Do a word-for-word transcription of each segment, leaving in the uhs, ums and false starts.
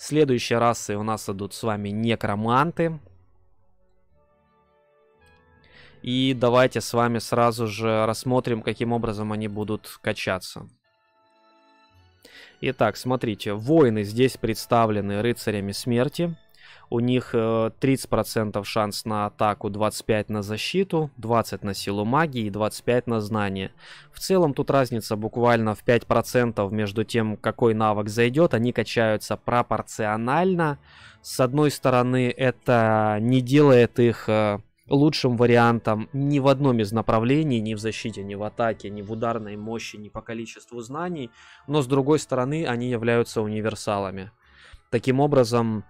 Следующие расы у нас идут с вами некроманты. И давайте с вами сразу же рассмотрим, каким образом они будут качаться. Итак, смотрите, воины здесь представлены рыцарями смерти. У них тридцать процентов шанс на атаку, двадцать пять процентов на защиту, двадцать процентов на силу магии и двадцать пять процентов на знание. В целом тут разница буквально в пять процентов между тем, какой навык зайдет. Они качаются пропорционально. С одной стороны, это не делает их лучшим вариантом ни в одном из направлений, ни в защите, ни в атаке, ни в ударной мощи, ни по количеству знаний. Но с другой стороны, они являются универсалами. Таким образом,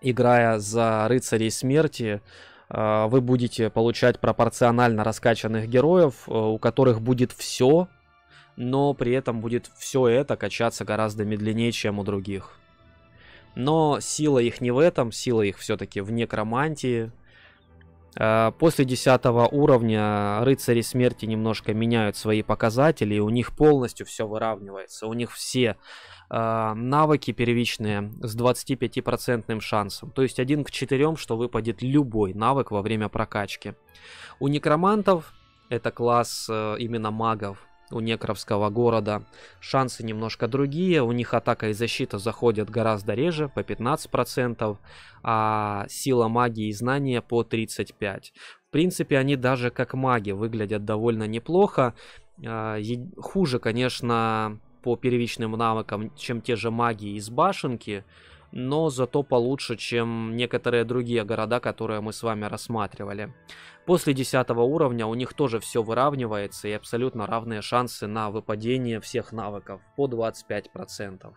играя за рыцарей смерти, вы будете получать пропорционально раскачанных героев, у которых будет все, но при этом будет все это качаться гораздо медленнее, чем у других. Но сила их не в этом, сила их все-таки в некромантии. После десятого уровня рыцари смерти немножко меняют свои показатели, и у них полностью все выравнивается. У них все навыки первичные с двадцатипятипроцентным шансом. То есть один к четырем, что выпадет любой навык во время прокачки. У некромантов, это класс именно магов, у некровского города, шансы немножко другие. У них атака и защита заходят гораздо реже, по пятнадцать процентов, а сила магии и знания по тридцать пять процентов. В принципе, они даже как маги выглядят довольно неплохо. Хуже, конечно, по первичным навыкам, чем те же маги из башенки, но зато получше, чем некоторые другие города, которые мы с вами рассматривали. После десятого уровня у них тоже все выравнивается, и абсолютно равные шансы на выпадение всех навыков по двадцать пять процентов.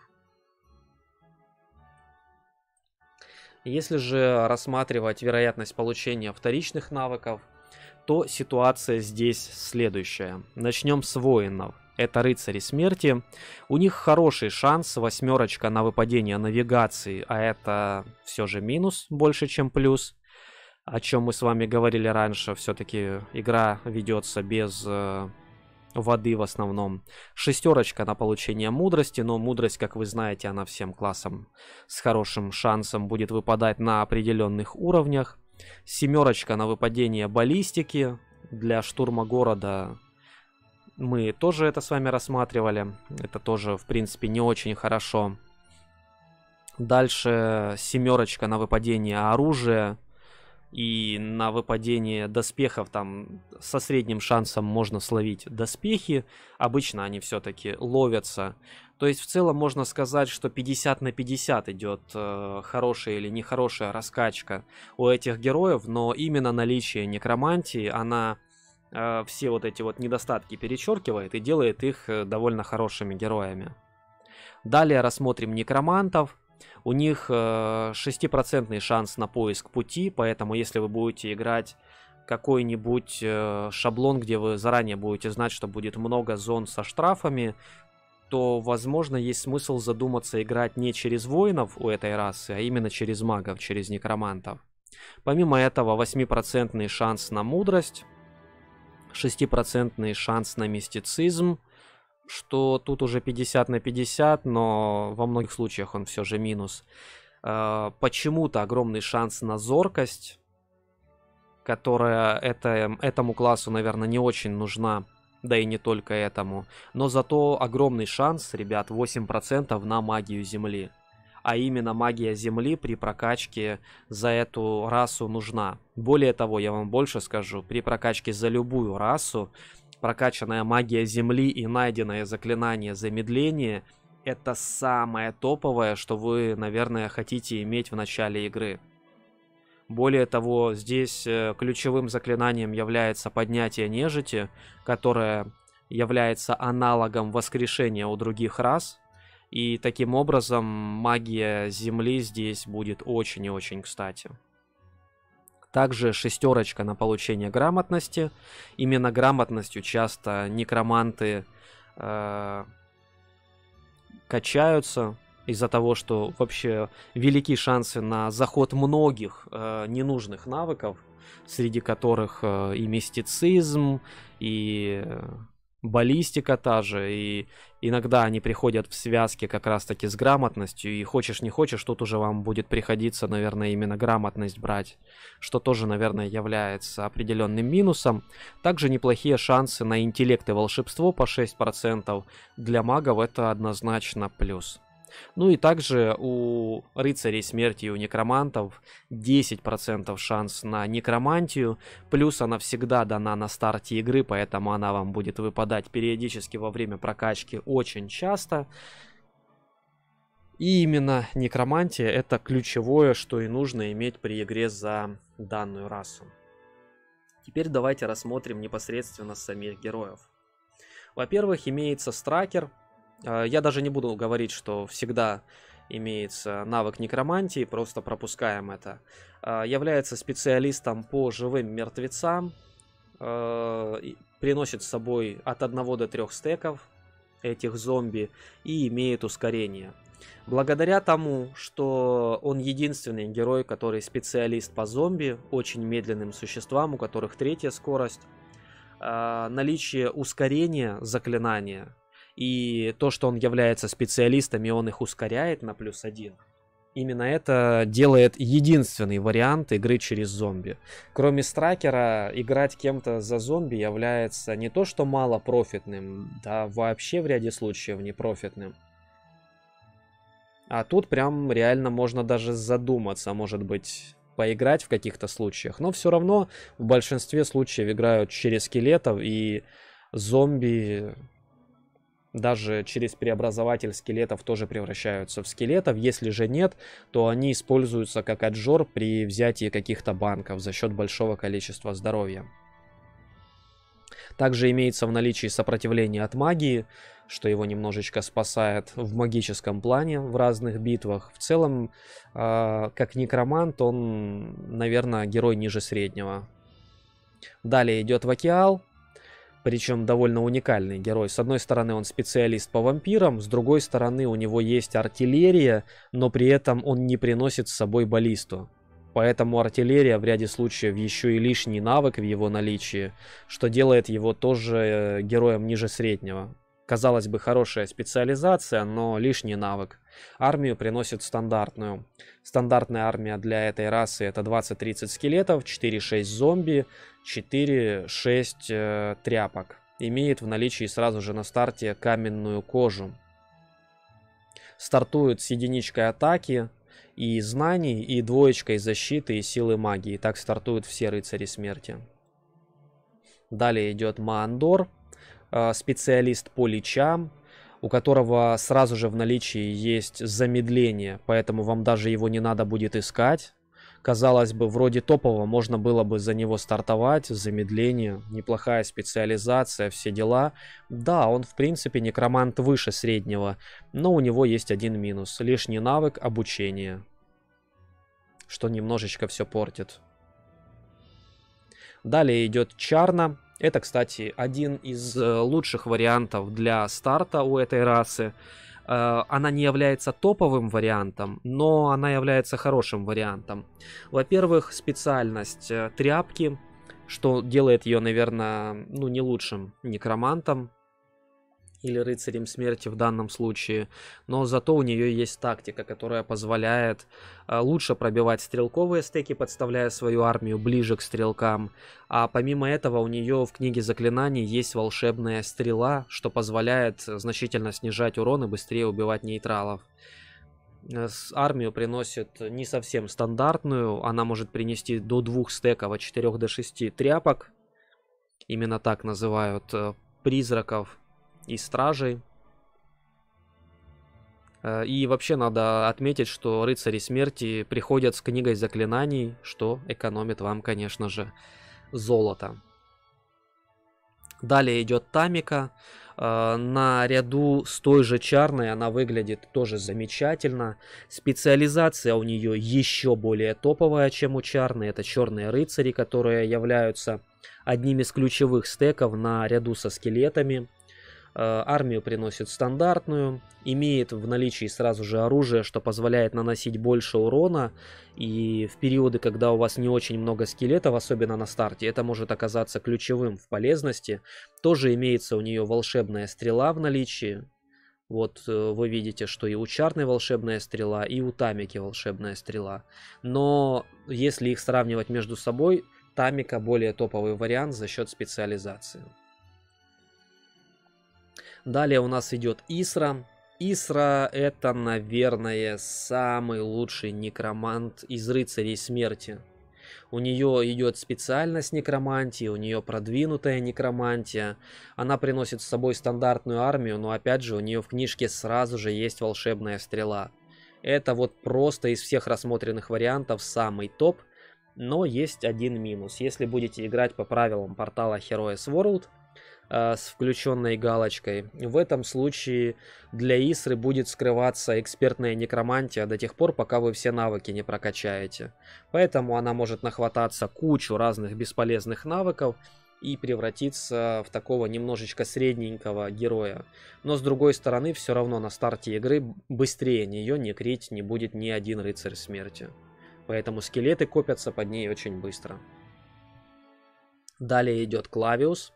Если же рассматривать вероятность получения вторичных навыков, то ситуация здесь следующая. Начнем с воинов. Это рыцари смерти. У них хороший шанс, восьмерочка, на выпадение навигации, а это все же минус больше, чем плюс. О чем мы с вами говорили раньше, все-таки игра ведется без э, воды в основном. Шестерочка на получение мудрости, но мудрость, как вы знаете, она всем классам с хорошим шансом будет выпадать на определенных уровнях. Семерочка на выпадение баллистики для штурма города. Мы тоже это с вами рассматривали. Это тоже, в принципе, не очень хорошо. Дальше семерочка на выпадение оружия и на выпадение доспехов. Там со средним шансом можно словить доспехи. Обычно они все-таки ловятся. То есть, в целом, можно сказать, что пятьдесят на пятьдесят идет э, хорошая или нехорошая раскачка у этих героев. Но именно наличие некромантии, она все вот эти вот недостатки перечеркивает и делает их довольно хорошими героями. Далее рассмотрим некромантов. У них шестипроцентный шанс на поиск пути, поэтому если вы будете играть какой-нибудь шаблон, где вы заранее будете знать, что будет много зон со штрафами, то, возможно, есть смысл задуматься играть не через воинов у этой расы, а именно через магов, через некромантов. Помимо этого, восьмипроцентный шанс на мудрость, шестипроцентный шанс на мистицизм, что тут уже пятьдесят на пятьдесят, но во многих случаях он все же минус. Почему-то огромный шанс на зоркость, которая это, этому классу, наверное, не очень нужна, да и не только этому. Но зато огромный шанс, ребят, восемь процентов на магию земли. А именно магия земли при прокачке за эту расу нужна. Более того, я вам больше скажу, при прокачке за любую расу, прокачанная магия земли и найденное заклинание замедления, это самое топовое, что вы, наверное, хотите иметь в начале игры. Более того, здесь ключевым заклинанием является поднятие нежити, которое является аналогом воскрешения у других рас. И таким образом магия земли здесь будет очень и очень кстати. Также шестерочка на получение грамотности. Именно грамотностью часто некроманты э, качаются из-за того, что вообще велики шансы на заход многих э, ненужных навыков, среди которых э, и мистицизм, и баллистика та же, и иногда они приходят в связке как раз таки с грамотностью, и хочешь не хочешь, тут уже вам будет приходиться, наверное, именно грамотность брать, что тоже, наверное, является определенным минусом. Также неплохие шансы на интеллект и волшебство по шесть процентов, для магов это однозначно плюс. Ну и также у рыцарей смерти и у некромантов десять процентов шанс на некромантию, плюс она всегда дана на старте игры, поэтому она вам будет выпадать периодически во время прокачки очень часто. И именно некромантия — это ключевое, что и нужно иметь при игре за данную расу. Теперь давайте рассмотрим непосредственно самих героев. Во-первых, имеется Стракер. Я даже не буду говорить, что всегда имеется навык некромантии, просто пропускаем это. Является специалистом по живым мертвецам, приносит с собой от одного до трёх стеков этих зомби и имеет ускорение. Благодаря тому, что он единственный герой, который специалист по зомби, очень медленным существам, у которых третья скорость, наличие ускорения заклинания, и то, что он является специалистом, и он их ускоряет на плюс один. Именно это делает единственный вариант игры через зомби. Кроме Стракера, играть кем-то за зомби является не то что малопрофитным, да вообще в ряде случаев непрофитным. А тут прям реально можно даже задуматься, может быть, поиграть в каких-то случаях. Но все равно в большинстве случаев играют через скелетов, и зомби... даже через преобразователь скелетов тоже превращаются в скелетов. Если же нет, то они используются как отжор при взятии каких-то банков за счет большого количества здоровья. Также имеется в наличии сопротивление от магии, что его немножечко спасает в магическом плане в разных битвах. В целом, э, как некромант, он, наверное, герой ниже среднего. Далее идет Вакеал. Причем довольно уникальный герой. С одной стороны, он специалист по вампирам, с другой стороны, у него есть артиллерия, но при этом он не приносит с собой баллисту. Поэтому артиллерия в ряде случаев еще и лишний навык в его наличии, что делает его тоже героем ниже среднего. Казалось бы, хорошая специализация, но лишний навык. Армию приносит стандартную. Стандартная армия для этой расы — это двадцать-тридцать скелетов, четыре-шесть зомби, четыре-шесть э, тряпок. Имеет в наличии сразу же на старте каменную кожу. Стартует с единичкой атаки и знаний, и двоечкой защиты и силы магии. Так стартуют все рыцари смерти. Далее идет Маандор, э, специалист по лечам, у которого сразу же в наличии есть замедление, поэтому вам даже его не надо будет искать. Казалось бы, вроде топово, можно было бы за него стартовать, замедление, неплохая специализация, все дела. Да, он в принципе некромант выше среднего, но у него есть один минус, лишний навык обучения, что немножечко все портит. Далее идет Чарна. Это, кстати, один из лучших вариантов для старта у этой расы. Она не является топовым вариантом, но она является хорошим вариантом. Во-первых, специальность тряпки, что делает ее, наверное, ну, не лучшим некромантом или рыцарем смерти в данном случае, но зато у нее есть тактика, которая позволяет лучше пробивать стрелковые стеки, подставляя свою армию ближе к стрелкам. А помимо этого у нее в книге заклинаний есть волшебная стрела, что позволяет значительно снижать урон и быстрее убивать нейтралов. Армию приносит не совсем стандартную, она может принести до двух стеков, от четырёх до шести тряпок, именно так называют призраков и стражей. И вообще надо отметить, что рыцари смерти приходят с книгой заклинаний, что экономит вам, конечно же, золото. Далее идет Тамика. Наряду с той же Чарной она выглядит тоже замечательно. Специализация у нее еще более топовая, чем у Чарны. Это черные рыцари, которые являются одним из ключевых стеков наряду со скелетами. армию приносит стандартную, имеет в наличии сразу же оружие, что позволяет наносить больше урона, и в периоды, когда у вас не очень много скелетов, особенно на старте, это может оказаться ключевым в полезности. Тоже имеется у нее волшебная стрела в наличии. Вот вы видите, что и у Чарны волшебная стрела, и у Тамики волшебная стрела. Но если их сравнивать между собой, Тамика более топовый вариант за счет специализации. Далее у нас идет Исра. Исра — это, наверное, самый лучший некромант из рыцарей смерти. У нее идет специальность некромантии, у нее продвинутая некромантия. Она приносит с собой стандартную армию, но опять же у нее в книжке сразу же есть волшебная стрела. Это вот просто из всех рассмотренных вариантов самый топ, но есть один минус. Если будете играть по правилам портала Heroes World э, с включенной галочкой, в этом случае для Исры будет скрываться экспертная некромантия до тех пор, пока вы все навыки не прокачаете. Поэтому она может нахвататься кучу разных бесполезных навыков и превратиться в такого немножечко средненького героя. Но с другой стороны, все равно на старте игры быстрее нее не крить не будет ни один рыцарь смерти. Поэтому скелеты копятся под ней очень быстро. Далее идет Клавиус.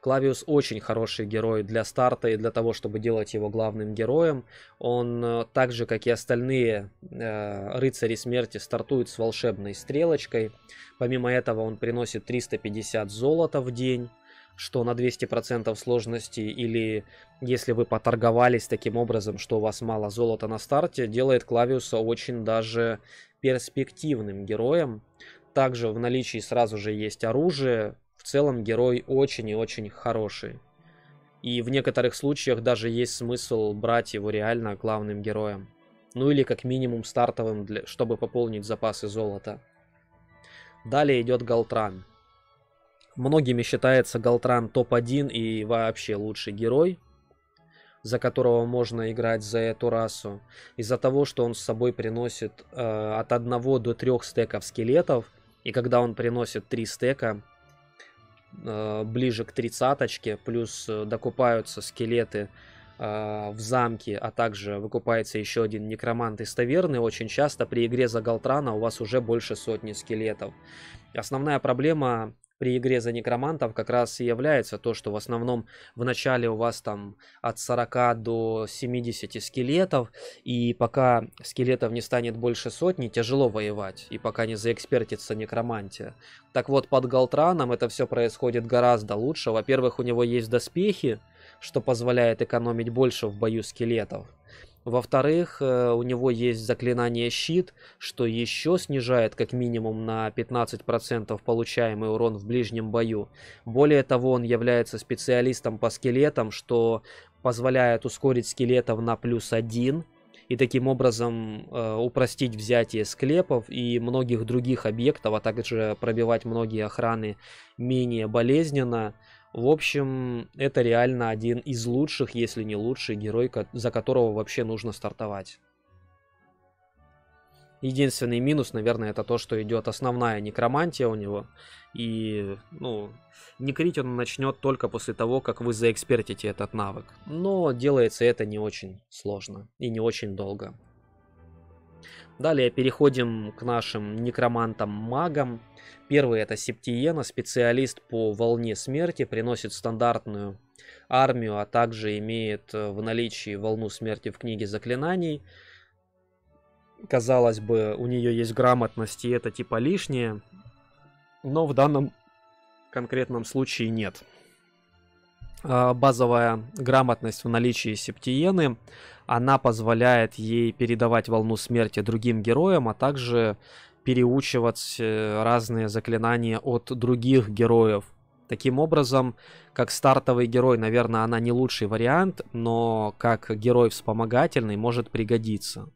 Клавиус очень хороший герой для старта и для того, чтобы делать его главным героем. Он, так же как и остальные э, рыцари смерти, стартует с волшебной стрелочкой. Помимо этого он приносит триста пятьдесят золота в день, что на двести процентов сложности, или если вы поторговались таким образом, что у вас мало золота на старте, делает Клавиуса очень даже перспективным героем. Также в наличии сразу же есть оружие. В целом герой очень и очень хороший. И в некоторых случаях даже есть смысл брать его реально главным героем. Ну или как минимум стартовым, для, чтобы пополнить запасы золота. Далее идет Галтран. Многими считается Галтран топ один и вообще лучший герой, за которого можно играть за эту расу. Из-за того, что он с собой приносит э, от одного до трёх стеков скелетов. И когда он приносит три стека, э, ближе к тридцаточке, плюс докупаются скелеты э, в замке, а также выкупается еще один некромант из таверны, очень часто при игре за Галтрана у вас уже больше сотни скелетов. Основная проблема при игре за некромантов как раз и является то, что в основном в начале у вас там от сорока до семидесяти скелетов, и пока скелетов не станет больше сотни, тяжело воевать, и пока не заэкспертится некромантия. Так вот, под Галтраном это все происходит гораздо лучше. Во-первых, у него есть доспехи, что позволяет экономить больше в бою скелетов. Во-вторых, у него есть заклинание «Щит», что еще снижает как минимум на пятнадцать процентов получаемый урон в ближнем бою. Более того, он является специалистом по скелетам, что позволяет ускорить скелетов на плюс один и таким образом э, упростить взятие склепов и многих других объектов, а также пробивать многие охраны менее болезненно. В общем, это реально один из лучших, если не лучший герой, за которого вообще нужно стартовать. Единственный минус, наверное, это то, что идет основная некромантия у него. И, ну, некрить он начнет только после того, как вы заэкспертите этот навык. Но делается это не очень сложно и не очень долго. Далее переходим к нашим некромантам-магам. Первый — это Септиена, специалист по волне смерти, приносит стандартную армию, а также имеет в наличии волну смерти в книге заклинаний. Казалось бы, у нее есть грамотность, и это типа лишнее, но в данном конкретном случае нет. Базовая грамотность в наличии Септиены, она позволяет ей передавать волну смерти другим героям, а также переучивать разные заклинания от других героев. Таким образом, как стартовый герой, наверное, она не лучший вариант, но как герой вспомогательный может пригодиться.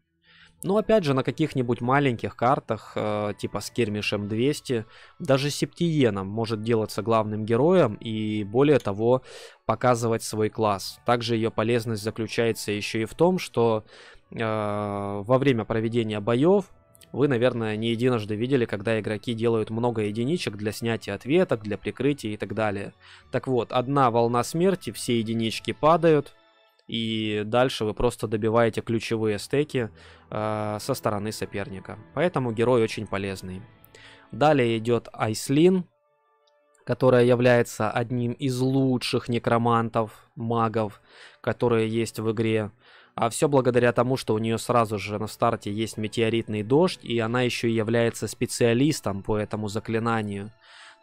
Но опять же, на каких-нибудь маленьких картах, э, типа с Кирмишем двести, даже Септиена может делаться главным героем и, более того, показывать свой класс. Также ее полезность заключается еще и в том, что э, во время проведения боев Вы, наверное, не единожды видели, когда игроки делают много единичек для снятия ответок, для прикрытия и так далее. Так вот, одна волна смерти, все единички падают, и дальше вы просто добиваете ключевые стеки э, со стороны соперника. Поэтому герой очень полезный. Далее идет Айслин, которая является одним из лучших некромантов, магов, которые есть в игре. А все благодаря тому, что у нее сразу же на старте есть метеоритный дождь, и она еще и является специалистом по этому заклинанию.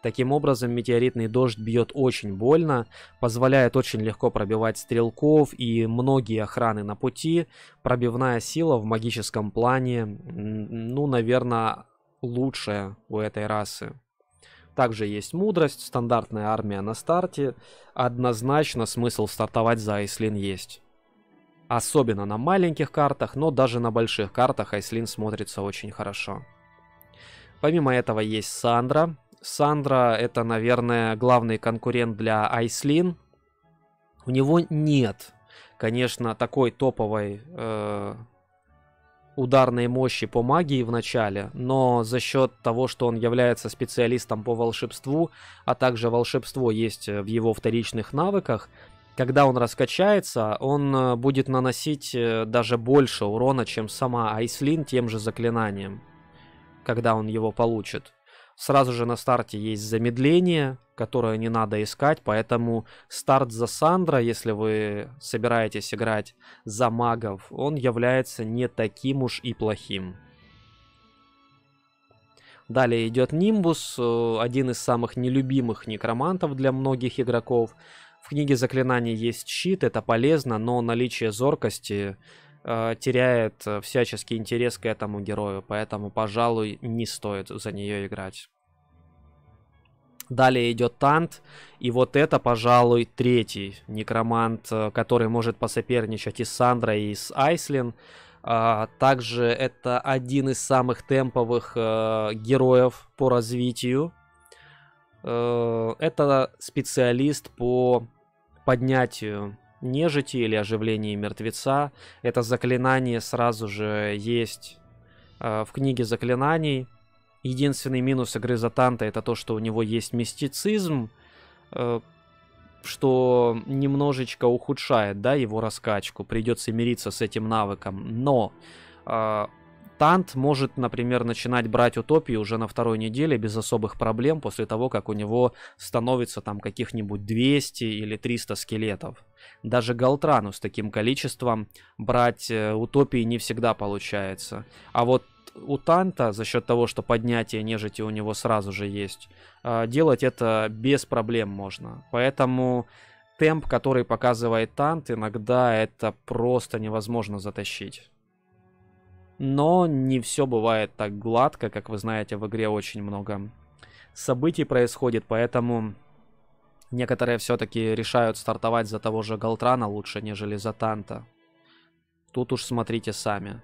Таким образом, метеоритный дождь бьет очень больно, позволяет очень легко пробивать стрелков и многие охраны на пути. Пробивная сила в магическом плане, ну, наверное, лучшая у этой расы. Также есть мудрость, стандартная армия на старте. Однозначно смысл стартовать за Айслин есть. Особенно на маленьких картах, но даже на больших картах Айслин смотрится очень хорошо. Помимо этого есть Сандра. Сандра — это, наверное, главный конкурент для Айслин. У него нет, конечно, такой топовой э, ударной мощи по магии в начале, но за счет того, что он является специалистом по волшебству, а также волшебство есть в его вторичных навыках, когда он раскачается, он будет наносить даже больше урона, чем сама Айслин тем же заклинанием, когда он его получит. Сразу же на старте есть замедление, которое не надо искать, поэтому старт за Сандра, если вы собираетесь играть за магов, он является не таким уж и плохим. Далее идет Нимбус, один из самых нелюбимых некромантов для многих игроков. В книге заклинаний есть щит, это полезно, но наличие зоркости э, теряет всяческий интерес к этому герою, поэтому, пожалуй, не стоит за нее играть. Далее идет Тант, и вот это, пожалуй, третий некромант, который может посоперничать и с Сандрой, и с Айслин. А также это один из самых темповых э, героев по развитию. Э, это специалист по поднятию нежити или оживлению мертвеца. Это заклинание сразу же есть э, в книге заклинаний. Единственный минус игры за Танта — это то, что у него есть мистицизм, э, что немножечко ухудшает, да, его раскачку. Придется мириться с этим навыком. Но э, Тант может, например, начинать брать утопию уже на второй неделе без особых проблем, после того, как у него становится там каких-нибудь двести или триста скелетов. Даже Галтрану с таким количеством брать утопии не всегда получается. А вот у Танта, за счет того, что поднятие нежити у него сразу же есть, делать это без проблем можно. Поэтому темп, который показывает Тант, иногда это просто невозможно затащить. Но не все бывает так гладко, как вы знаете, в игре очень много событий происходит, поэтому некоторые все-таки решают стартовать за того же Галтрана лучше, нежели за Танта. Тут уж смотрите сами.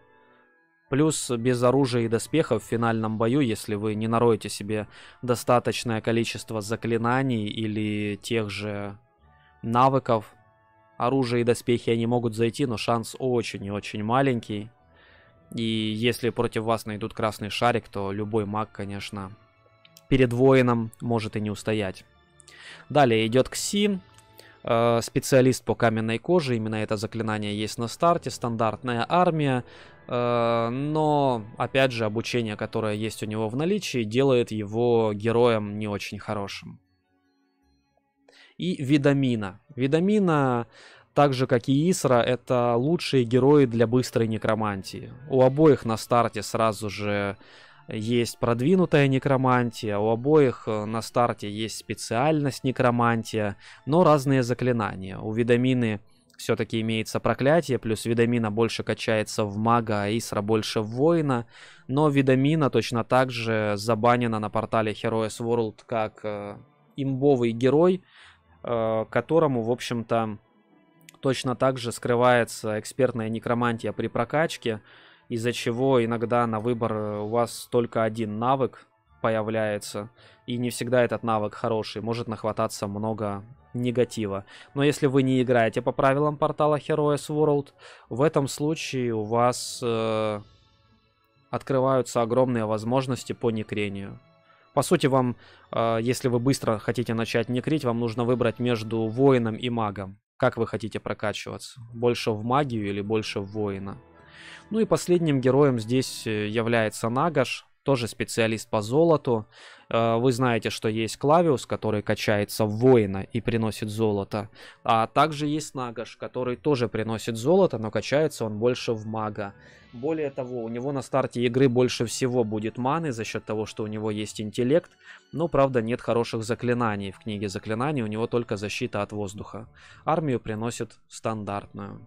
Плюс без оружия и доспехов в финальном бою, если вы не нароете себе достаточное количество заклинаний или тех же навыков, оружие и доспехи они могут зайти, но шанс очень и очень маленький. И если против вас найдут красный шарик, то любой маг, конечно, перед воином может и не устоять. Далее идет Кси, э, специалист по каменной коже. Именно это заклинание есть на старте, стандартная армия. Э, но, опять же, обучение, которое есть у него в наличии, делает его героем не очень хорошим. И Видамина. Видамина... Так же, как и Исра, это лучшие герои для быстрой некромантии. У обоих на старте сразу же есть продвинутая некромантия, у обоих на старте есть специальность некромантия, но разные заклинания. У Видамины все-таки имеется проклятие, плюс Видамина больше качается в мага, а Исра больше в воина. Но Видамина точно так же забанена на портале Heroes World как э, имбовый герой, э, которому, в общем-то... Точно так же скрывается экспертная некромантия при прокачке, из-за чего иногда на выбор у вас только один навык появляется, и не всегда этот навык хороший, может нахвататься много негатива. Но если вы не играете по правилам портала Heroes World, в этом случае у вас э, открываются огромные возможности по некрению. По сути, вам, если вы быстро хотите начать некрить, вам нужно выбрать между воином и магом. Как вы хотите прокачиваться? Больше в магию или больше в воина? Ну и последним героем здесь является Нагаш, тоже специалист по золоту. Вы знаете, что есть Клавиус, который качается в воина и приносит золото. А также есть Нагаш, который тоже приносит золото, но качается он больше в мага. Более того, у него на старте игры больше всего будет маны за счет того, что у него есть интеллект. Но, правда, нет хороших заклинаний. В книге заклинаний у него только защита от воздуха. Армию приносит стандартную.